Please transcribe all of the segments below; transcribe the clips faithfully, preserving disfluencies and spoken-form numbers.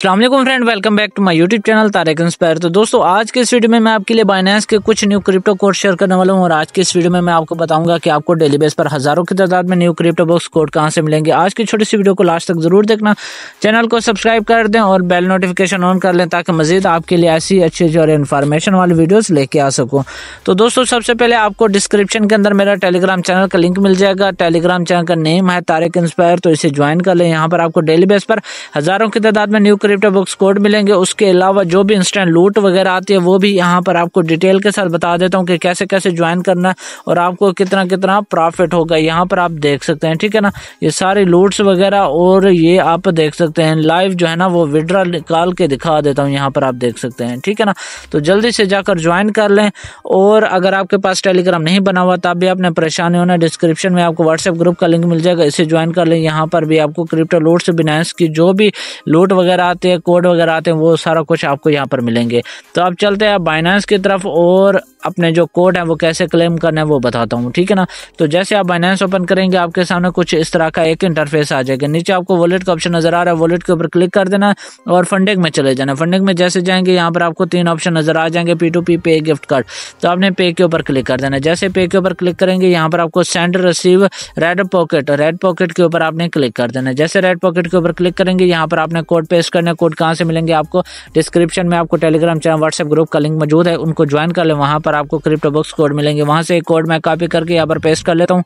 अस्सलाम वालेकुम friend, welcome back to my YouTube channel Tariq inspire. तो दोस्तों, आज के इस वीडियो में मैं आपके लिए बाइनेंस के कुछ न्यू क्रिप्टो कोड शेयर करने वाला हूं और आज के इस वीडियो में मैं आपको बताऊंगा कि आपको डेली बेस पर हज़ारों की तादाद में न्यू क्रिप्टो बॉक्स कोड कहां से मिलेंगे। आज की छोटी सी वीडियो को लास्ट तक जरूर देखना, चैनल को सब्सक्राइब कर दें और बेल नोटिफिकेशन ऑन कर लें ताकि मजीद आपके लिए ऐसी अच्छी और इन्फॉर्मेशन वाली वीडियोज़ लेके आ सकूँ। तो दोस्तों, सबसे पहले आपको डिस्क्रिप्शन के अंदर मेरा टेलीग्राम चैनल का लिंक मिल जाएगा। टेलीग्राम चैनल का नेम है तारिक इंस्पायर, तो इसे ज्वाइन कर लें। यहाँ पर आपको डेली बेस पर हज़ारों की तादाद में न्यू क्रिप्टो बॉक्स कोड मिलेंगे। उसके अलावा जो भी इंस्टेंट लूट वगैरह आती है वो भी यहाँ पर आपको डिटेल के साथ बता देता हूँ कि कैसे कैसे ज्वाइन करना है और आपको कितना कितना प्रॉफिट होगा, यहाँ पर आप देख सकते हैं। ठीक है ना, ये सारी लूट्स वगैरह और ये आप देख सकते हैं। लाइव जो है ना वो विड्रॉ निकाल के दिखा देता हूँ, यहाँ पर आप देख सकते हैं। ठीक है ना, तो जल्दी से जाकर ज्वाइन कर लें। और अगर आपके पास टेलीग्राम नहीं बना हुआ तब भी आपने परेशान होना, डिस्क्रिप्शन में आपको व्हाट्सएप ग्रुप का लिंक मिल जाएगा, इसे ज्वाइन कर लें। यहाँ पर भी आपको क्रिप्टो लूट से बिनेंस की जो भी लूट वगैरह आते हैं, कोड वगैरह आते हैं, वो सारा कुछ आपको यहाँ पर मिलेंगे। तो आप चलते हैं बाइनेंस की तरफ और अपने जो कोड है वो कैसे क्लेम करना है वो बताता हूँ। ठीक है ना, तो जैसे आप बाइनेंस ओपन करेंगे आपके सामने कुछ इस तरह का एक इंटरफेस आ जाएगा। नीचे आपको वॉलेट का ऑप्शन नजर आ रहा है, वॉलेट के ऊपर क्लिक कर देना और फंडिंग में चले जाना। फंडिंग में जैसे जाएंगे यहाँ पर आपको तीन ऑप्शन नजर आ जाएंगे, P two P, pay, gift card. तो आपने पे के ऊपर क्लिक कर देना। जैसे पे के ऊपर क्लिक करेंगे यहाँ पर आपको send, receive, red pocket, red pocket के ऊपर आपने क्लिक कर देना। जैसे रेड पॉकेट के ऊपर क्लिक करेंगे यहाँ पर आपने कोड पेस्ट करना। कोड कहाँ से मिलेंगे आपको? डिस्क्रिप्शन में आपको टेलीग्राम चैनल, व्हाट्सएप ग्रुप का लिंक मौजूद है, उनको ज्वाइन कर लें। वहाँ पर आपको क्रिप्टो बॉक्स कोड मिलेंगे। वहां से एक कोड मैं कॉपी करके यहाँ पर पेस्ट कर लेता हूँ।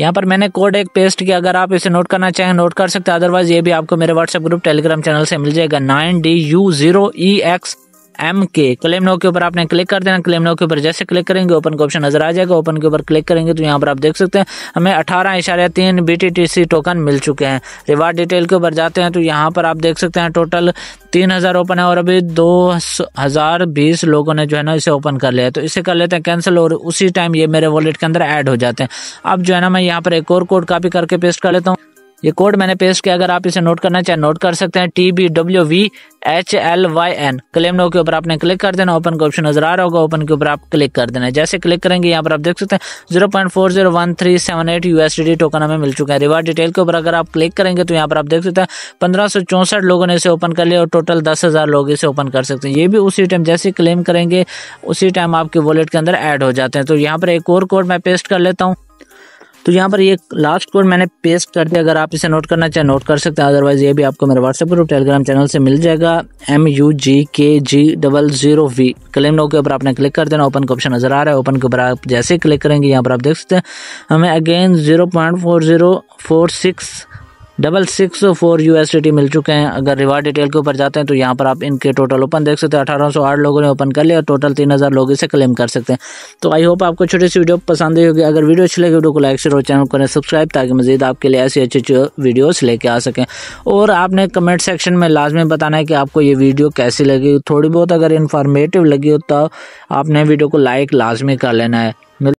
यहाँ पर मैंने कोड एक पेस्ट किया। अगर आप इसे नोट करना चाहें नोट कर सकते हैं, अदरवाइज ये भी आपको मेरे व्हाट्सएप ग्रुप, टेलीग्राम चैनल से मिल जाएगा। Nine D U zero E X M K claim no के ऊपर आपने क्लिक कर देना। क्लेम नो के ऊपर जैसे क्लिक करेंगे ओपन का ऑप्शन नजर आ जाएगा। ओपन के ऊपर क्लिक करेंगे तो यहाँ पर आप देख सकते हैं हमें अठारह इशारे तीन B T T C token मिल चुके हैं। रिवार्ड डिटेल के ऊपर जाते हैं तो यहाँ पर आप देख सकते हैं टोटल तीन हज़ार ओपन है और अभी दो हज़ार बीस लोगों ने जो है ना इसे ओपन कर लिया है। तो इसे कर लेते हैं कैंसिल और उसी टाइम ये मेरे वॉलेट के अंदर ऐड हो जाते हैं। अब जो है ना मैं यहाँ पर एक और कोड कॉपी करके पेस्ट कर लेता हूँ। ये कोड मैंने पेस्ट किया, अगर आप इसे नोट करना चाहें नोट कर सकते हैं। T B W V H L Y N. Claim no के ऊपर आपने क्लिक कर देना। ओपन का ऑप्शन नजर आ रहा होगा, ओपन के ऊपर आप क्लिक कर देना। जैसे क्लिक करेंगे यहाँ पर आप देख सकते हैं zero point four zero one three seven eight USDT token हमें मिल चुका है। रिवार्ड डिटेल के ऊपर अगर आप क्लिक करेंगे तो यहाँ पर आप देख सकते हैं पंद्रह सौ चौंसठ लोगों ने इसे ओपन कर लिया और टोटल दस हज़ार लोग इसे ओपन कर सकते हैं। ये भी उसी टाइम जैसे क्लेम करेंगे उसी टाइम आपके वॉलेट के अंदर ऐड हो जाते हैं। तो यहाँ पर एक और कोड मैं पेस्ट कर लेता हूँ। तो यहाँ पर ये लास्ट कोड मैंने पेस्ट कर दिया, अगर आप इसे नोट करना चाहें नोट कर सकते हैं, अदरवाइज ये भी आपको मेरे व्हाट्सएप ग्रुप, टेलीग्राम चैनल से मिल जाएगा। M U G K G double zero V. Claim no के ऊपर आपने क्लिक कर देना। ओपन का ऑप्शन नजर आ रहा है, ओपन के ऊपर आप जैसे क्लिक करेंगे यहाँ पर आप देख सकते हैं हमें again zero point four zero four six double six four U S D T मिल चुके हैं। अगर रिवार्ड डिटेल के ऊपर जाते हैं तो यहाँ पर आप इनके टोटल ओपन देख सकते हैं। अठारह सौ आठ लोगों ने ओपन कर लिया और टोटल तीन हज़ार लोग इसे क्लेम कर सकते हैं। तो आई होप आपको छोटी सी वीडियो पसंद आई होगी। अगर वीडियो अच्छी लगे वीडियो को लाइक शेयर और चैनल को करें सब्सक्राइब ताकि मजीद आपके लिए ऐसी अच्छी वीडियोस लेके आ सकें। और आपने कमेंट सेक्शन में लाजमी बताना है कि आपको ये वीडियो कैसी लगी। थोड़ी बहुत अगर इन्फॉर्मेटिव लगी हो तो आपने वीडियो को लाइक लाजमी कर लेना है।